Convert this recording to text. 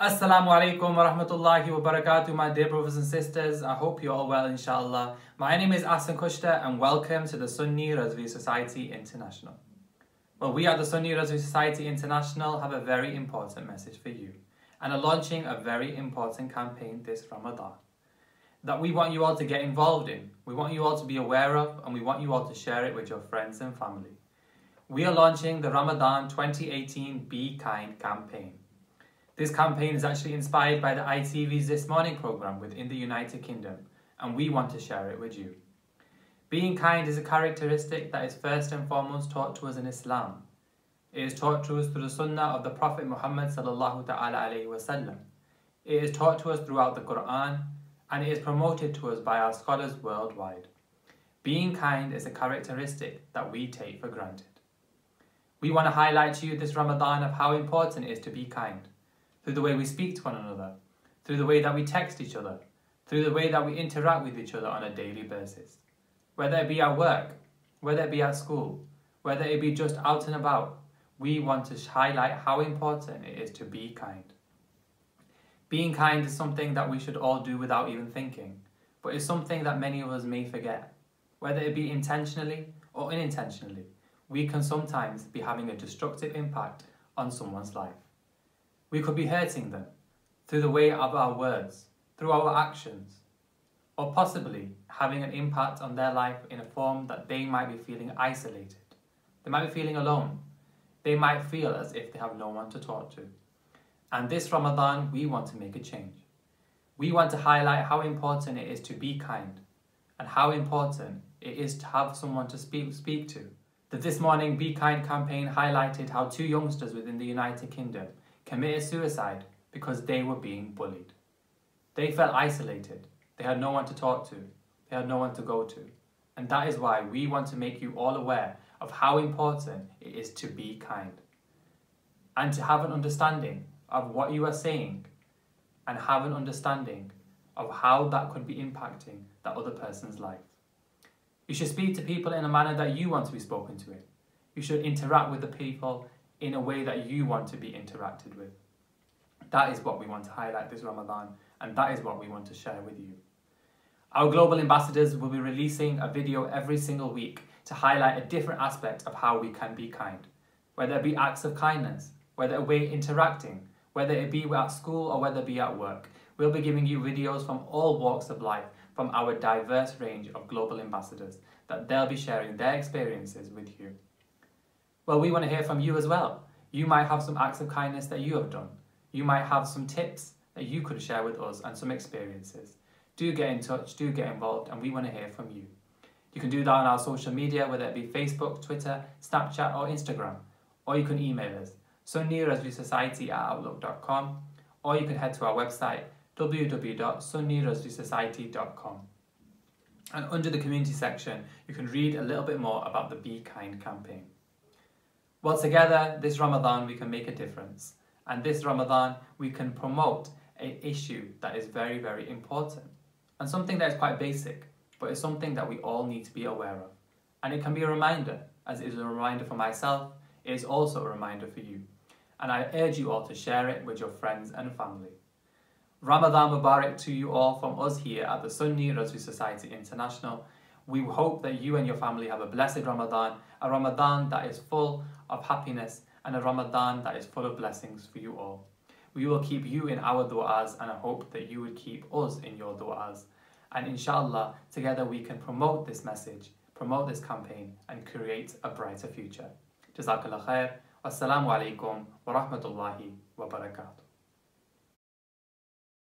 Assalamu alaikum wa rahmatullahi wa barakatuh, my dear brothers and sisters. I hope you're all well, inshallah. My name is Ahsan Khushtar and welcome to the Sunni Razvi Society International. Well, we at the Sunni Razvi Society International have a very important message for you and are launching a very important campaign this Ramadan that we want you all to get involved in. We want you all to be aware of and we want you all to share it with your friends and family. We are launching the Ramadan 2018 BEKIND campaign. This campaign is actually inspired by the ITV's This Morning programme within the United Kingdom, and we want to share it with you. Being kind is a characteristic that is first and foremost taught to us in Islam. It is taught to us through the Sunnah of the Prophet Muhammad ﷺ. It is taught to us throughout the Quran, and it is promoted to us by our scholars worldwide. Being kind is a characteristic that we take for granted. We want to highlight to you this Ramadan of how important it is to be kind. Through the way we speak to one another, through the way that we text each other, through the way that we interact with each other on a daily basis. Whether it be at work, whether it be at school, whether it be just out and about, we want to highlight how important it is to be kind. Being kind is something that we should all do without even thinking, but it's something that many of us may forget. Whether it be intentionally or unintentionally, we can sometimes be having a destructive impact on someone's life. We could be hurting them through the way of our words, through our actions, or possibly having an impact on their life in a form that they might be feeling isolated. They might be feeling alone. They might feel as if they have no one to talk to. And this Ramadan, we want to make a change. We want to highlight how important it is to be kind and how important it is to have someone to speak to. The This Morning Be Kind campaign highlighted how two youngsters within the United Kingdom committed suicide because they were being bullied. They felt isolated, they had no one to talk to, they had no one to go to. And that is why we want to make you all aware of how important it is to be kind and to have an understanding of what you are saying and have an understanding of how that could be impacting that other person's life. You should speak to people in a manner that you want to be spoken to in. You should interact with the people in a way that you want to be interacted with. That is what we want to highlight this Ramadan, and that is what we want to share with you. Our global ambassadors will be releasing a video every single week to highlight a different aspect of how we can be kind, whether it be acts of kindness, whether it be interacting, whether it be at school or whether it be at work. We'll be giving you videos from all walks of life, from our diverse range of global ambassadors, that they'll be sharing their experiences with you. Well, we want to hear from you as well. You might have some acts of kindness that you have done. You might have some tips that you could share with us and some experiences. Do get in touch, do get involved, and we want to hear from you. You can do that on our social media, whether it be Facebook, Twitter, Snapchat, or Instagram. Or you can email us, sunnirazvisociety@outlook.com, or you can head to our website, www.sunnirazvisociety.com. And under the community section, you can read a little bit more about the Be Kind campaign. Well, together, this Ramadan, we can make a difference. And this Ramadan, we can promote an issue that is very, very important. And something that is quite basic, but it's something that we all need to be aware of. And it can be a reminder, as it is a reminder for myself, it is also a reminder for you. And I urge you all to share it with your friends and family. Ramadan Mubarak to you all from us here at the Sunni Razvi Society International. We hope that you and your family have a blessed Ramadan, a Ramadan that is full of happiness and a Ramadan that is full of blessings for you all. We will keep you in our du'as and I hope that you would keep us in your du'as. And inshallah, together we can promote this message, promote this campaign and create a brighter future. Jazakallah khair. Wassalamu alaikum wa rahmatullahi wa barakatuh.